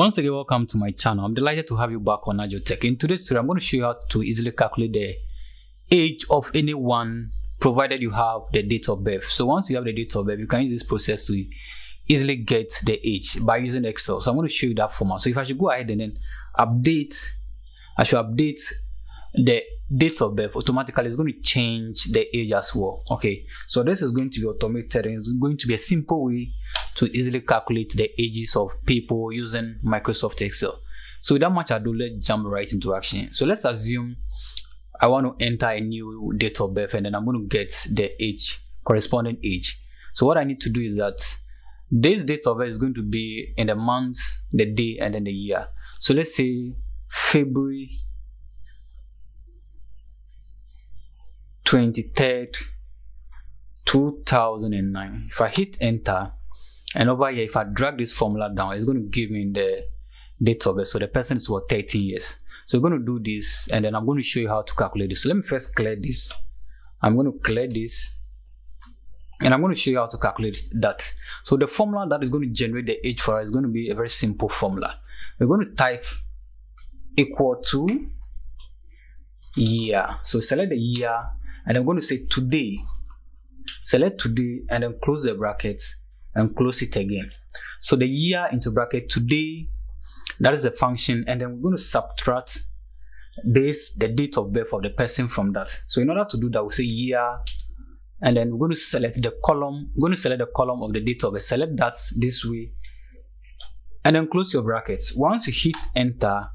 once again, welcome to my channel. I'm delighted to have you back on AdjoTech. In today's tutorial, I'm going to show you how to easily calculate the age of anyone, provided you have the date of birth. So once you have the date of birth, you can use this process to easily get the age by using Excel. So I'm going to show you that format. So if I should go ahead and then update, I should update the date of birth, automatically it's going to change the age as well. Okay, so this is going to be automated and it's going to be a simple way to easily calculate the ages of people using Microsoft Excel. So without much ado, let's jump right into action. So let's assume I want to enter a new date of birth and then I'm going to get the age, corresponding age. So what I need to do is that this date of birth is going to be in the month, the day, and then the year. So let's say February 23rd, 2009. If I hit enter, and over here, if I drag this formula down, it's going to give me the date of birth. So the person is what, 13 years. So we're going to do this, and then I'm going to show you how to calculate this. So let me first clear this. I'm going to clear this, and I'm going to show you how to calculate that. So the formula that is going to generate the age for us is going to be a very simple formula. We're going to type equal to year. So select the year, and I'm going to say today. Select today, and then close the brackets and close it again. So the year into bracket today, that is the function, and then we're going to subtract this, the date of birth of the person, from that. So in order to do that, we'll say year, and then we're going to select the column. We're going to select the column of the date of birth. Select that this way, and then close your brackets. Once you hit enter,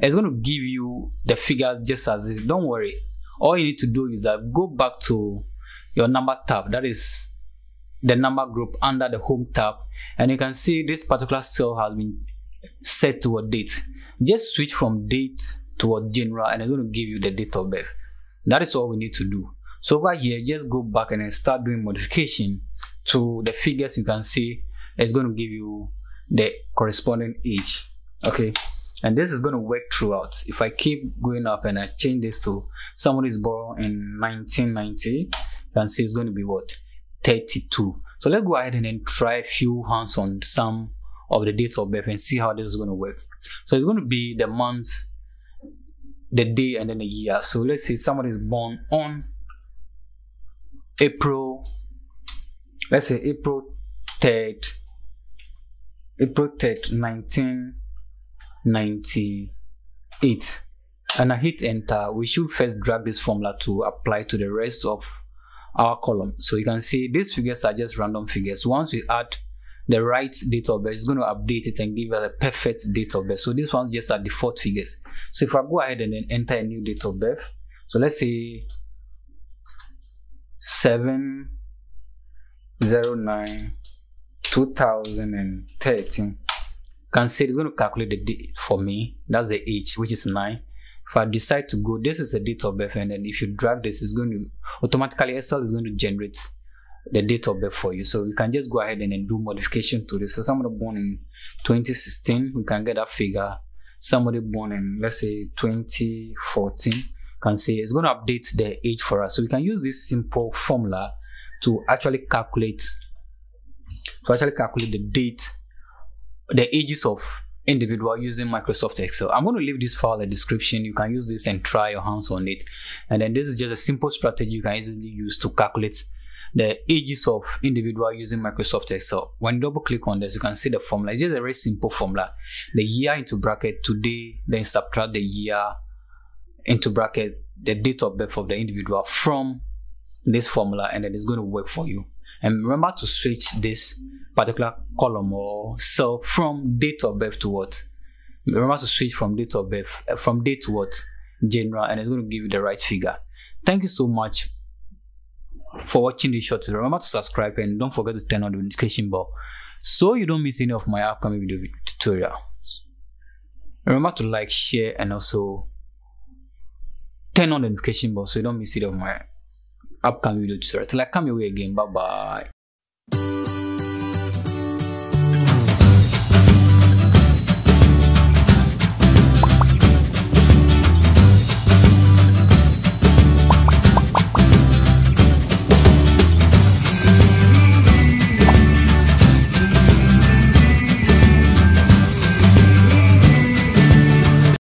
it's going to give you the figures just as this. Don't worry. All you need to do is that go back to your number tab. That is the number group under the home tab, and you can see this particular cell has been set to a date. Just switch from date to a general, and it's going to give you the date of birth. That is all we need to do. So over here, just go back and then start doing modification to the figures. You can see it's going to give you the corresponding age. Okay, and this is going to work throughout. If I keep going up and I change this to someone is born in 1990, you can see it's going to be what, 32. So let's go ahead and then try a few hands on some of the dates of birth and see how this is going to work. So it's going to be the month, the day, and then the year. So let's say somebody is born on April, let's say April 3rd, 1998, and I hit enter. We should first drag this formula to apply to the rest of our column. So you can see these figures are just random figures. Once we add the right date of birth, it's going to update it and give us a perfect date of birth. So this one's just our default figures. So if I go ahead and then enter a new date of birth, so let's say 7/09/2013, you can see it's going to calculate the date for me. That's the age, which is 9. If I decide to go, this is the date of birth, and then if you drag this, it's going to automatically, Excel is going to generate the date of birth for you. So you can just go ahead and then do modification to this. So somebody born in 2016, we can get that figure. Somebody born in, let's say, 2014, can say it's going to update the age for us. So we can use this simple formula to actually calculate the date, the ages of individual using Microsoft Excel. I'm going to leave this file in the description. You can use this and try your hands on it. And then this is just a simple strategy you can easily use to calculate the ages of individual using Microsoft Excel. When you double click on this, you can see the formula. It's just a very simple formula. The year into bracket today, then subtract the year into bracket the date of birth of the individual from this formula, and then it's going to work for you. And remember to switch this particular column or cell from date of birth to what? Remember to switch from date of birth, from date to what? General, and it's going to give you the right figure. Thank you so much for watching this short tutorial. Remember to subscribe and don't forget to turn on the notification bell so you don't miss any of my upcoming video tutorials. Remember to like, share, and also turn on the notification bell so you don't miss any of my upcoming video tutorial. Till I come your way again, bye bye.